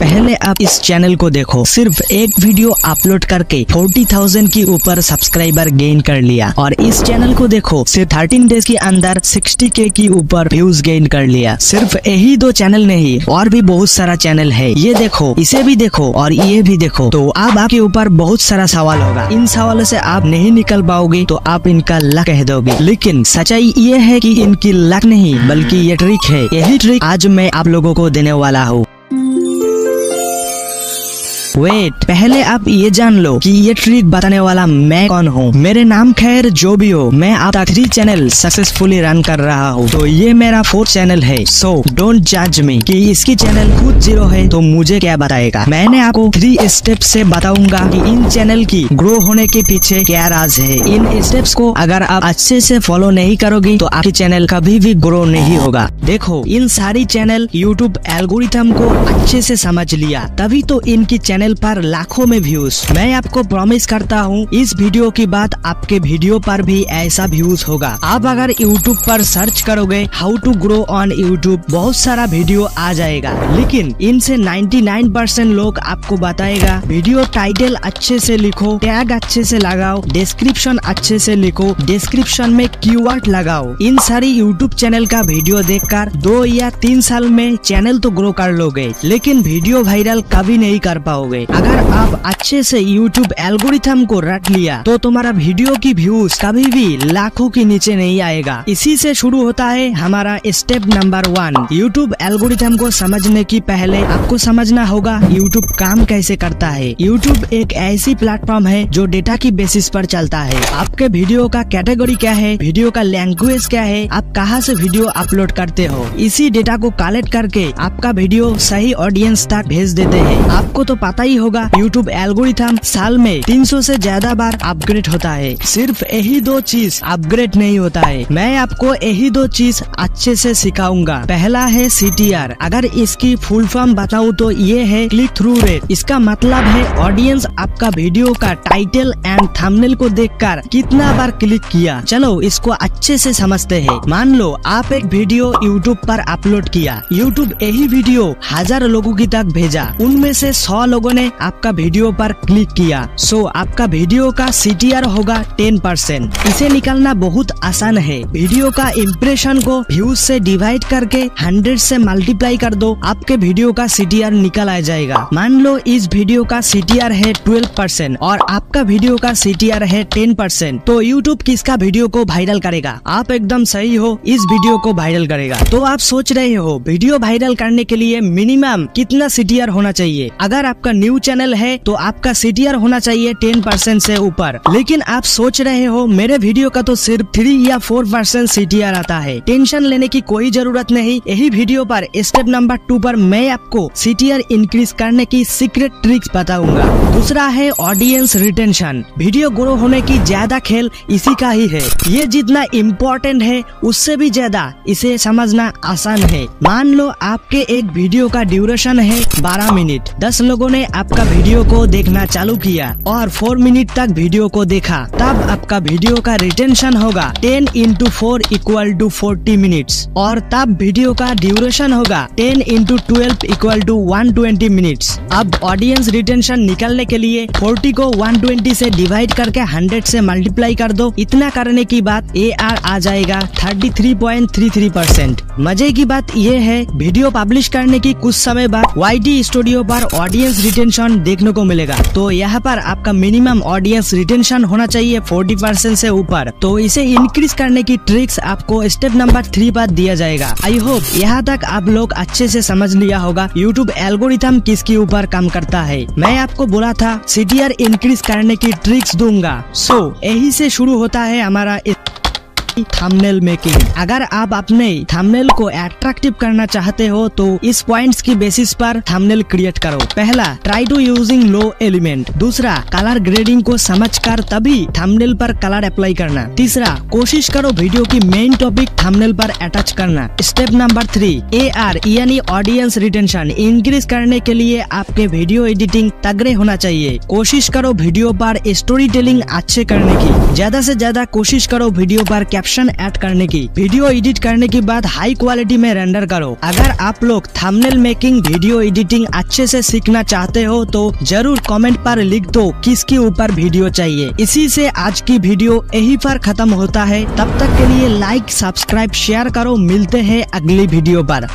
पहले आप इस चैनल को देखो, सिर्फ एक वीडियो अपलोड करके 40,000 के ऊपर सब्सक्राइबर गेन कर लिया। और इस चैनल को देखो, सिर्फ 13 डेज के अंदर 60K के ऊपर व्यूज गेन कर लिया। सिर्फ यही दो चैनल नहीं, और भी बहुत सारा चैनल है। ये देखो, इसे भी देखो और ये भी देखो। तो अब आपके ऊपर बहुत सारा सवाल होगा, इन सवालों से आप नहीं निकल पाओगे तो आप इनका लक कह दोगे। लेकिन सच्चाई ये है कि इनकी लक नहीं बल्कि ये ट्रिक है। यही ट्रिक आज मैं आप लोगों को देने वाला हूँ। वेट, पहले आप ये जान लो कि ये ट्रिक बताने वाला मैं कौन हूँ। मेरे नाम खैर जो भी हो, मैं आपका 3 चैनल सक्सेसफुली रन कर रहा हूँ, तो ये मेरा 4th चैनल है। सो डोंट जज मी कि इसकी चैनल खुद 0 है तो मुझे क्या बताएगा। मैंने आपको 3 स्टेप से बताऊंगा कि इन चैनल की ग्रो होने के पीछे क्या राज है। इन स्टेप्स को अगर आप अच्छे से फॉलो नहीं करोगे तो आपकी चैनल कभी भी ग्रो नहीं होगा। देखो, इन सारी चैनल यूट्यूब एल्गोरिथम को अच्छे से समझ लिया, तभी तो इनकी चैनल पर लाखों में व्यूज। मैं आपको प्रॉमिस करता हूँ, इस वीडियो के बाद आपके वीडियो पर भी ऐसा व्यूज होगा। आप अगर यूट्यूब पर सर्च करोगे how to grow on YouTube, बहुत सारा वीडियो आ जाएगा। लेकिन इनसे 99% लोग आपको बताएगा वीडियो टाइटल अच्छे से लिखो, टैग अच्छे से लगाओ, डिस्क्रिप्शन अच्छे से लिखो, डिस्क्रिप्शन में कीवर्ड लगाओ। इन सारी यूट्यूब चैनल का वीडियो देख कर 2 या 3 साल में चैनल तो ग्रो कर लोगे, लेकिन वीडियो वायरल कभी नहीं कर पाओगे। अगर आप अच्छे से YouTube एल्गोरिथम को रट लिया तो तुम्हारा वीडियो की व्यूज कभी भी लाखों के नीचे नहीं आएगा। इसी से शुरू होता है हमारा स्टेप नंबर 1। YouTube एल्गोरिथम को समझने की पहले आपको समझना होगा YouTube काम कैसे करता है। YouTube एक ऐसी प्लेटफॉर्म है जो डेटा की बेसिस पर चलता है। आपके वीडियो का कैटेगरी क्या है, वीडियो का लैंग्वेज क्या है, आप कहाँ से वीडियो अपलोड करते हो, इसी डेटा को कलेक्ट करके आपका वीडियो सही ऑडियंस तक भेज देते हैं। आपको तो पता ही होगा YouTube एल्गोरिथम साल में 300 से ज्यादा बार अपग्रेड होता है। सिर्फ यही 2 चीज अपग्रेड नहीं होता है। मैं आपको यही 2 चीज अच्छे से सिखाऊंगा। पहला है CTR। अगर इसकी फुल फॉर्म बताऊं तो ये है क्लिक थ्रू रेट। इसका मतलब है ऑडियंस आपका वीडियो का टाइटल एंड थंबनेल को देखकर कितना बार क्लिक किया। चलो इसको अच्छे से समझते हैं। मान लो आप एक वीडियो YouTube पर अपलोड किया, YouTube यही वीडियो 1000 लोगों की तक भेजा, उनमें से 100 लोगों ने आपका वीडियो पर क्लिक किया। सो आपका वीडियो का CTR होगा 10%। इसे निकालना बहुत आसान है। वीडियो का इम्प्रेशन को व्यूज से डिवाइड करके 100 से मल्टीप्लाई कर दो, आपके वीडियो का CTR निकल आ जाएगा। मान लो इस वीडियो का CTR है 12% और आपका वीडियो का CTR है 10%, तो YouTube किसका वीडियो को वायरल करेगा? आप एकदम सही हो, इस वीडियो को वायरल करेगा। तो आप सोच रहे हो वीडियो वायरल करने के लिए मिनिमम कितना CTR होना चाहिए। अगर आपका न्यू चैनल है तो आपका CTR होना चाहिए 10% से ऊपर। लेकिन आप सोच रहे हो मेरे वीडियो का तो सिर्फ 3 या 4% CTR आता है। टेंशन लेने की कोई जरूरत नहीं। यही वीडियो पर स्टेप नंबर 2 पर मैं आपको CTR इंक्रीज करने की सीक्रेट ट्रिक्स बताऊंगा। दूसरा है ऑडियंस रिटेंशन। वीडियो ग्रो होने की ज्यादा खेल इसी का ही है। ये जितना इम्पोर्टेंट है उससे भी ज्यादा इसे समझना आसान है। मान लो आपके एक वीडियो का ड्यूरेशन है 12 मिनट। 10 लोगों ने आपका वीडियो को देखना चालू किया और 4 मिनट तक वीडियो को देखा, तब आपका वीडियो का रिटेंशन होगा 10 × 4 = 40 मिनट्स। और तब वीडियो का ड्यूरेशन होगा 10 × 12 = 120 मिनट्स। अब ऑडियंस रिटेंशन निकालने के लिए 40 को 120 से डिवाइड करके 100 से मल्टीप्लाई कर दो। इतना करने की बात AR आ जाएगा 33.33%। मजे की बात ये है वीडियो पब्लिश करने की कुछ समय बाद YT स्टूडियो पर ऑडियंस रिटेंशन देखने को मिलेगा। तो यहाँ पर आपका मिनिमम ऑडियंस रिटेंशन होना चाहिए 40% से ऊपर। तो इसे इंक्रीज करने की ट्रिक्स आपको स्टेप नंबर 3 पर दिया जाएगा। आई होप यहाँ तक आप लोग अच्छे से समझ लिया होगा YouTube एल्गोरिथम किसके ऊपर काम करता है। मैं आपको बोला था CTR इंक्रीज करने की ट्रिक्स दूंगा। सो यही से शुरू होता है हमारा थंबनेल मेकिंग। अगर आप अपने थंबनेल को अट्रैक्टिव करना चाहते हो तो इस पॉइंट्स की बेसिस पर थंबनेल क्रिएट करो। पहला, try to using low element. दूसरा, कलर ग्रेडिंग को समझकर तभी थंबनेल पर कलर अप्लाई करना। तीसरा, कोशिश करो वीडियो की मेन टॉपिक थंबनेल पर अटैच करना। स्टेप नंबर 3, AR यानी ऑडियंस रिटेंशन इंक्रीज करने के लिए आपके वीडियो एडिटिंग तगड़े होना चाहिए। कोशिश करो वीडियो पर स्टोरी टेलिंग अच्छे करने की। ज्यादा से ज्यादा कोशिश करो वीडियो पर कैप्शन ऐड करने की। वीडियो एडिट करने के बाद हाई क्वालिटी में रेंडर करो। अगर आप लोग थंबनेल मेकिंग वीडियो एडिटिंग अच्छे से सीखना चाहते हो तो जरूर कमेंट पर लिख दो किसके ऊपर वीडियो चाहिए। इसी से आज की वीडियो यहीं पर खत्म होता है। तब तक के लिए लाइक सब्सक्राइब शेयर करो। मिलते हैं अगली वीडियो पर।